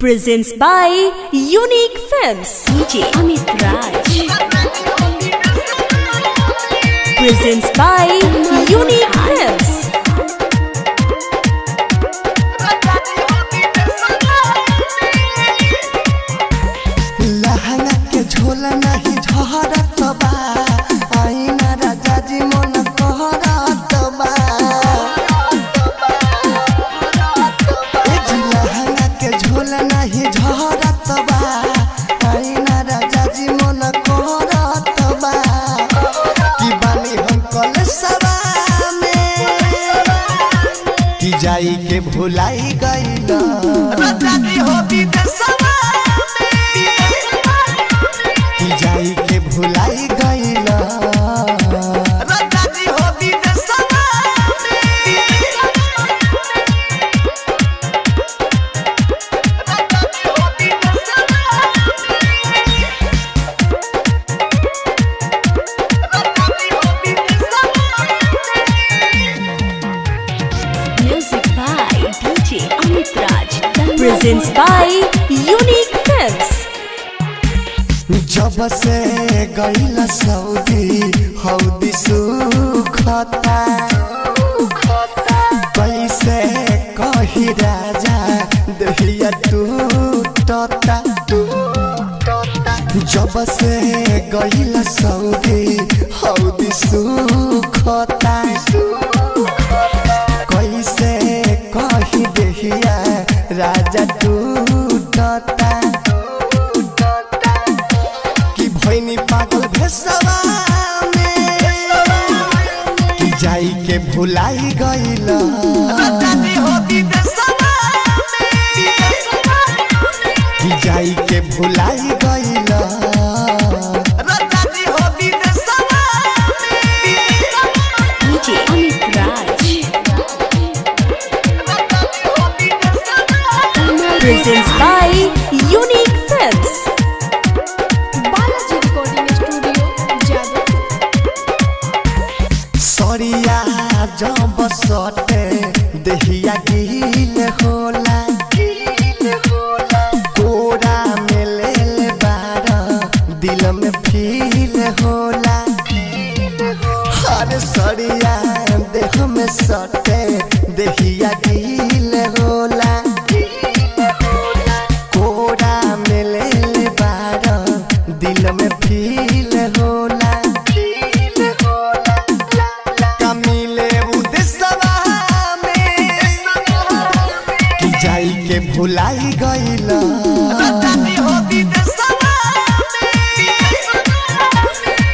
Presents by unique films DJ Amit Raj. Presents by unique films. Lehenga के झोला नहीं झहरत बा, आईना राजा जी मन कहरत बा। लहंगा के झोला नहीं झहरत बा, आईना राजा जी मन कहरत बा। की बानी हम कल सवा में की जाई के भुलाई गइल, राजा जी हो विदेश भुलाई गईला। राजा जी हो विदेशवा में। Music by DJ Amit Raj. Presents by unique films. जब से गईला सऊदी हौदी सुखता, कैसे कही राजा दहिया टूटता। जब से गईला सऊदी हौदी सुखता, कैसे कही दहिया राजा टूटता। पागल भेसवा में की जाई के भुलाई गईला, राजा जी हो विदेशवा में की जाई के भुलाई गईला। राजा जी हो विदेशवा में DJ Amit Raj. Presents by unique films. सरिया जब सटे दहिया गील होला, कोरा में ले बारा दिल में फील होला। हर सरिया देह में सटे दहिया गील होला, कोरा में ले बारा दिल में फील होला। भुलाई गईला, राजा जी हो विदेशवा में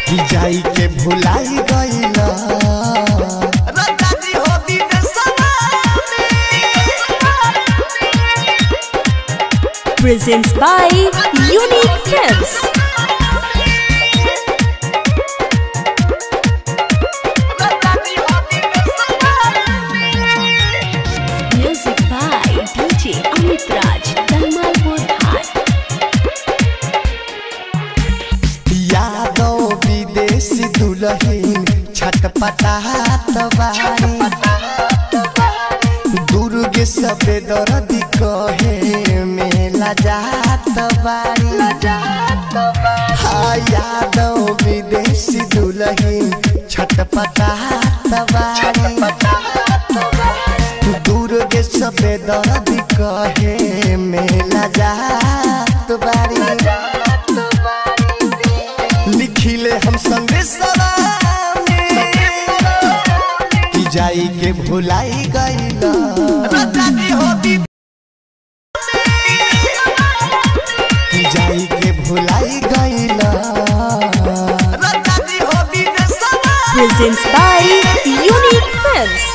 की जाई के भुलाई गईला, राजा जी हो विदेशवा में। Presents by unique films. Yadav विदेशी दुल्हीन छटपटात, दुर्गे सब दर्द कहे मेला जात बारी। यादव विदेशी दुल्हीन छटपटात, दुर्गे सब दर्द कहे मेला जात बारी। लिखिले हम संदेशवा में की जाई के भुलाई गईला, राजा जी हो विदेशवा में की जाई के भुलाई गईला, राजा जी हो विदेशवा में। Presents by unique films.